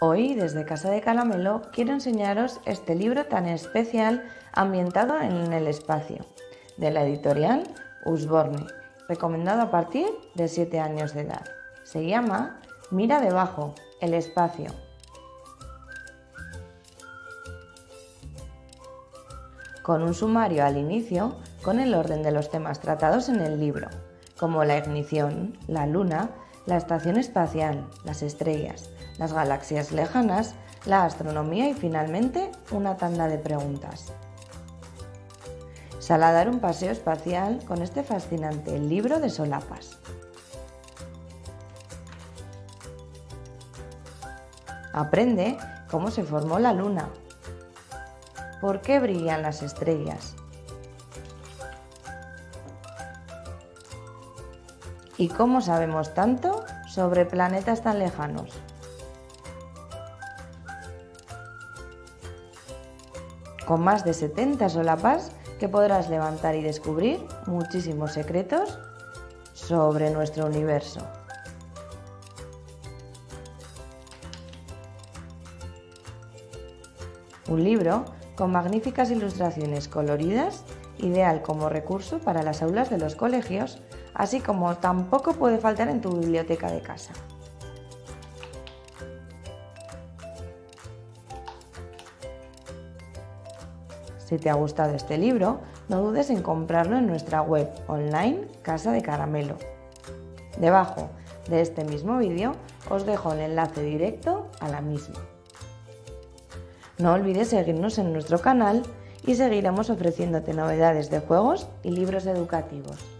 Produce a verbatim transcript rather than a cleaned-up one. Hoy, desde Casa de Caramelo, quiero enseñaros este libro tan especial ambientado en el espacio, de la editorial Usborne, recomendado a partir de siete años de edad. Se llama Mira debajo, el espacio. Con un sumario al inicio, con el orden de los temas tratados en el libro, como la ignición, la luna, la estación espacial, las estrellas, las galaxias lejanas, la astronomía y finalmente una tanda de preguntas. Sal a dar un paseo espacial con este fascinante libro de solapas. Aprende cómo se formó la luna, por qué brillan las estrellas y cómo sabemos tanto sobre planetas tan lejanos. Con más de setenta solapas que podrás levantar y descubrir muchísimos secretos sobre nuestro universo. Un libro con magníficas ilustraciones coloridas, ideal como recurso para las aulas de los colegios, así como tampoco puede faltar en tu biblioteca de casa. Si te ha gustado este libro, no dudes en comprarlo en nuestra web online Casa de Caramelo. Debajo de este mismo vídeo os dejo el enlace directo a la misma. No olvides seguirnos en nuestro canal y seguiremos ofreciéndote novedades de juegos y libros educativos.